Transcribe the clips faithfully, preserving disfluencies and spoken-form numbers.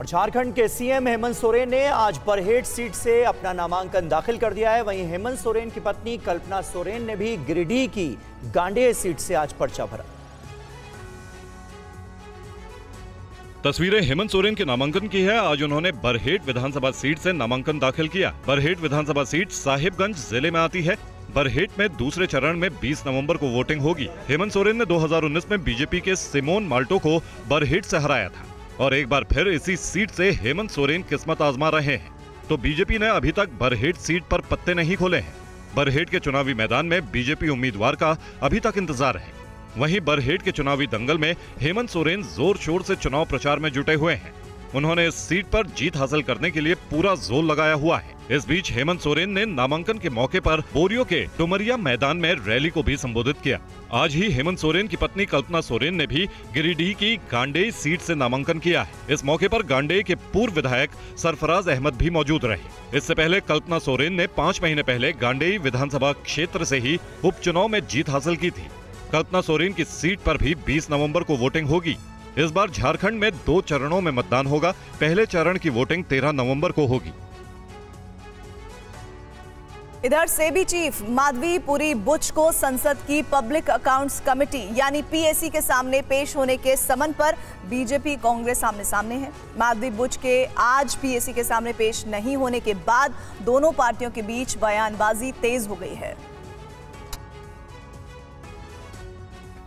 और झारखंड के सीएम हेमंत सोरेन ने आज बरहेट सीट से अपना नामांकन दाखिल कर दिया है। वहीं हेमंत सोरेन की पत्नी कल्पना सोरेन ने भी गिरिडीह की गांडेय सीट से आज पर्चा भरा। तस्वीरें हेमंत सोरेन के नामांकन की है। आज उन्होंने बरहेट विधानसभा सीट से नामांकन दाखिल किया। बरहेट विधानसभा सीट साहिबगंज जिले में आती है। बरहेट में दूसरे चरण में बीस नवंबर को वोटिंग होगी। हेमंत सोरेन ने दो हज़ार उन्नीस में बीजेपी के सिमोन माल्टो को बरहेट से हराया था और एक बार फिर इसी सीट से हेमंत सोरेन किस्मत आजमा रहे हैं। तो बीजेपी ने अभी तक बरहेट सीट पर पत्ते नहीं खोले हैं। बरहेट के चुनावी मैदान में बीजेपी उम्मीदवार का अभी तक इंतजार है। वहीं बरहेट के चुनावी दंगल में हेमंत सोरेन जोर शोर से चुनाव प्रचार में जुटे हुए हैं। उन्होंने इस सीट पर जीत हासिल करने के लिए पूरा जोर लगाया हुआ है। इस बीच हेमंत सोरेन ने नामांकन के मौके पर बोरियो के डुमरिया मैदान में रैली को भी संबोधित किया। आज ही हेमंत सोरेन की पत्नी कल्पना सोरेन ने भी गिरिडीह की गांडेय सीट से नामांकन किया है। इस मौके पर गांडेय के पूर्व विधायक सरफराज अहमद भी मौजूद रहे। इससे पहले कल्पना सोरेन ने पाँच महीने पहले गांडेय विधानसभा क्षेत्र से ही उपचुनाव में जीत हासिल की थी। कल्पना सोरेन की सीट पर भी बीस नवंबर को वोटिंग होगी। इस बार झारखंड में दो चरणों में मतदान होगा। पहले चरण की वोटिंग तेरह नवंबर को होगी। इधर सेबी चीफ माधवी पुरी बुच को संसद की पब्लिक अकाउंट्स कमेटी यानी पीएसी के सामने पेश होने के समन पर बीजेपी कांग्रेस आमने सामने है। माधवी बुच के आज पीएसी के सामने पेश नहीं होने के बाद दोनों पार्टियों के बीच बयानबाजी तेज हो गई है।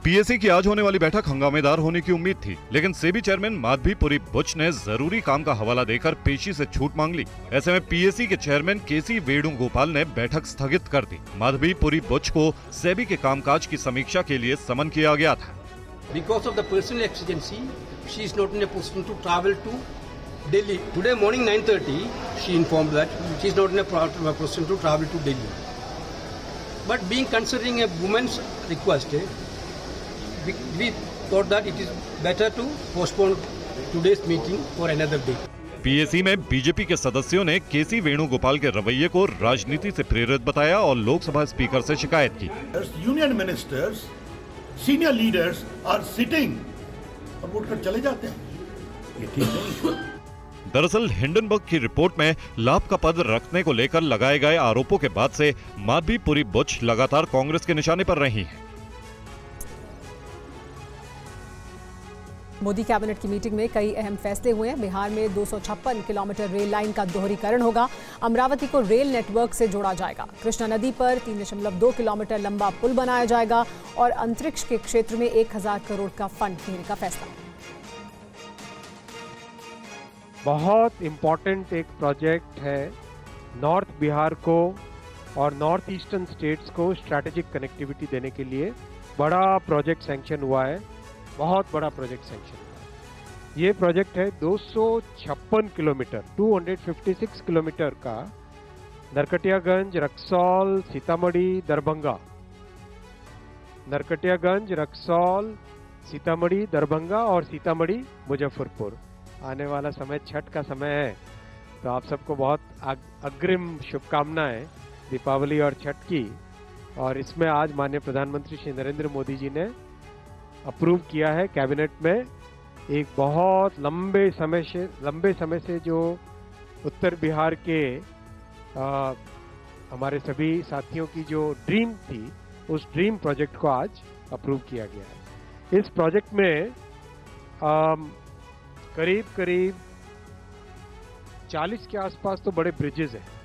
पीएसी की आज होने वाली बैठक हंगामेदार होने की उम्मीद थी, लेकिन सेबी चेयरमैन माधवी पुरी बुच ने जरूरी काम का हवाला देकर पेशी से छूट मांग ली। ऐसे में पीएसी के चेयरमैन केसी वेणुगोपाल ने बैठक स्थगित कर दी। माधवी पुरी बुच को सेबी के कामकाज की समीक्षा के लिए समन किया गया था। Because of the personal exigency she is not in a position to travel to Delhi today morning nine thirty she informed that she is not in a position to travel to Delhi but being considering a women's request We, we thought that it is better to postpone today's meeting for another day. PAC में BJP के सदस्यों ने केसी वेणुगोपाल के रवैये को राजनीति से प्रेरित बताया और लोकसभा स्पीकर से शिकायत की। Union ministers, senior leaders are sitting और वोटकर चले जाते हैं, ये ठीक नहीं। दरअसल हिंडनबर्ग की रिपोर्ट में लाभ का पद रखने को लेकर लगाए गए आरोपों के बाद से माधवी पुरी बुच लगातार कांग्रेस के निशाने पर रही है। मोदी कैबिनेट की मीटिंग में कई अहम फैसले हुए हैं। बिहार में दो सौ छप्पन किलोमीटर रेल लाइन का दोहरीकरण होगा। अमरावती को रेल नेटवर्क से जोड़ा जाएगा। कृष्णा नदी पर तीन दशमलव दो किलोमीटर लंबा पुल बनाया जाएगा और अंतरिक्ष के क्षेत्र में एक हजार करोड़ का फंड देने का फैसला। बहुत इम्पोर्टेंट एक प्रोजेक्ट है। नॉर्थ बिहार को और नॉर्थ ईस्टर्न स्टेट्स को स्ट्रैटेजिक कनेक्टिविटी देने के लिए बड़ा प्रोजेक्ट सैंक्शन हुआ है। बहुत बड़ा प्रोजेक्ट सैंक्शन। ये प्रोजेक्ट है दो सौ छप्पन किलोमीटर, दो सौ छप्पन किलोमीटर का नरकटियागंज, रक्सौल, सीतामढ़ी, दरभंगा। नरकटियागंज, रक्सौल, सीतामढ़ी, दरभंगा और सीतामढ़ी मुजफ्फरपुर। आने वाला समय छठ का समय है, तो आप सबको बहुत अग्रिम शुभकामनाएं दीपावली और छठ की। और इसमें आज माननीय प्रधानमंत्री श्री नरेंद्र मोदी जी ने अप्रूव किया है कैबिनेट में। एक बहुत लंबे समय से लंबे समय से जो उत्तर बिहार के आ, हमारे सभी साथियों की जो ड्रीम थी, उस ड्रीम प्रोजेक्ट को आज अप्रूव किया गया है। इस प्रोजेक्ट में आ, करीब करीब चालीस के आसपास तो बड़े ब्रिजेज हैं।